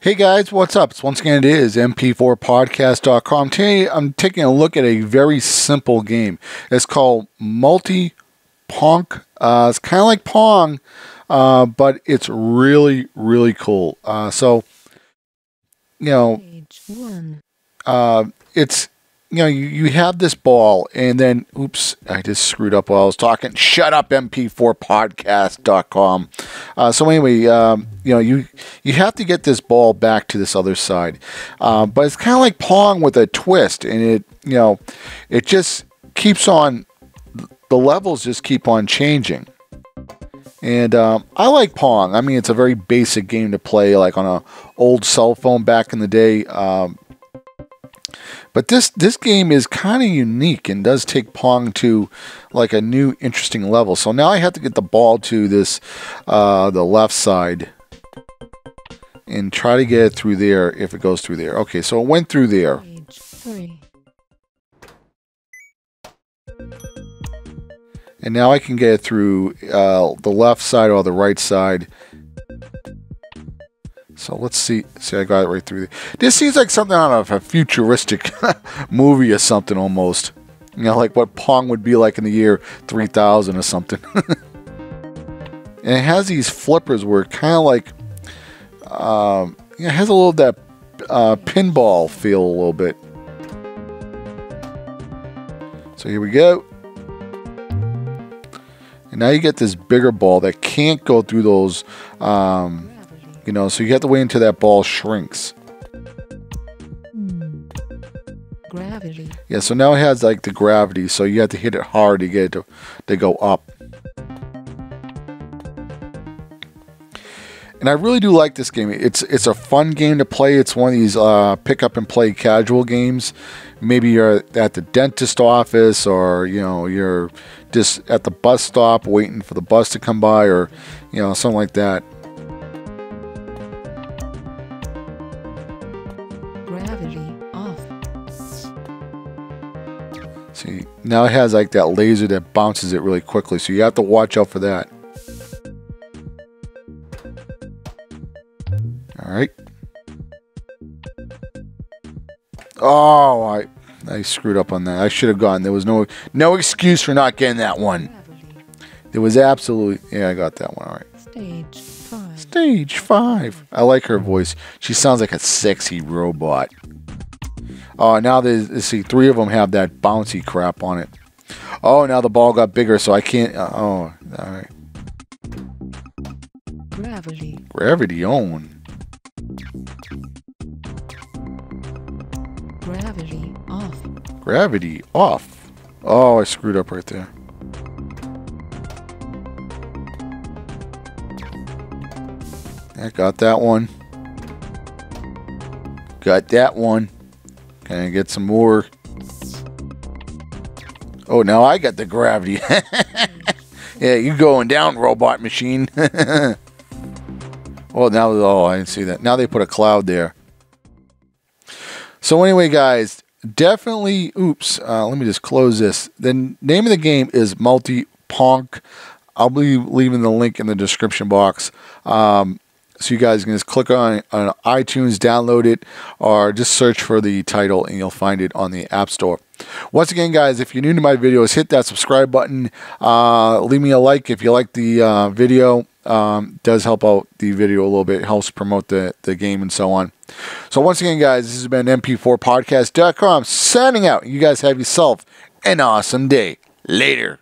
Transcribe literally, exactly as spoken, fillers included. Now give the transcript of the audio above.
Hey guys, what's up? So once again, it is m p four podcast dot com. Today I'm taking a look at a very simple game. It's called Multiponk. Uh, it's kind of like Pong, uh, but it's really, really cool. Uh, so, you know, uh, it's, you know, you, you have this ball and then, oops, I just screwed up while I was talking. Shut up, m p four podcast dot com. Uh, so anyway, um, you know, you you have to get this ball back to this other side. Uh, but it's kind of like Pong with a twist, and it, you know, it just keeps on, the levels just keep on changing. And um, I like Pong. I mean, it's a very basic game to play, like on a old cell phone back in the day. Um, But this this game is kind of unique and does take Pong to like a new interesting level. So now I have to get the ball to this uh, the left side and try to get it through there if it goes through there. Okay, so it went through there. And now I can get it through uh, the left side or the right side. So let's see. See, I got it right through there. This seems like something out of a futuristic movie or something almost. You know, like what Pong would be like in the year three thousand or something. And it has these flippers where it kind of like, um, it has a little of that uh, pinball feel a little bit. So here we go. And now you get this bigger ball that can't go through those... Um, You know, so you have to wait until that ball shrinks. Gravity. Yeah, so now it has like the gravity, so you have to hit it hard to get it to, to go up. And I really do like this game. It's it's a fun game to play. It's one of these uh, pick up and play casual games. Maybe you're at the dentist office, or you know you're just at the bus stop waiting for the bus to come by, or you know something like that. See, now it has like that laser that bounces it really quickly, so you have to watch out for that. All right. Oh, I I screwed up on that. I should have gone. There was no no excuse for not getting that one. There was absolutely yeah. I got that one. All right. Stage five. Stage five. I like her voice. She sounds like a sexy robot. Oh, now there's, see, three of them have that bouncy crap on it. Oh, now the ball got bigger, so I can't, uh, oh, all right. Gravity. Gravity on. Gravity off. Gravity off. Oh, I screwed up right there. I got that one. Got that one. Can I get some more? Oh, now I got the gravity. Yeah, you going down, robot machine. Oh, now, oh, I didn't see that. Now they put a cloud there. So anyway, guys, definitely, oops, uh, let me just close this. The name of the game is Multiponk. I'll be leaving the link in the description box. Um, So you guys can just click on, on iTunes, download it, or just search for the title and you'll find it on the App Store. Once again, guys, if you're new to my videos, hit that subscribe button. Uh, leave me a like if you like the uh, video. Um, it does help out the video a little bit. It helps promote the, the game and so on. So once again, guys, this has been m p four podcast dot com signing out. You guys have yourself an awesome day. Later.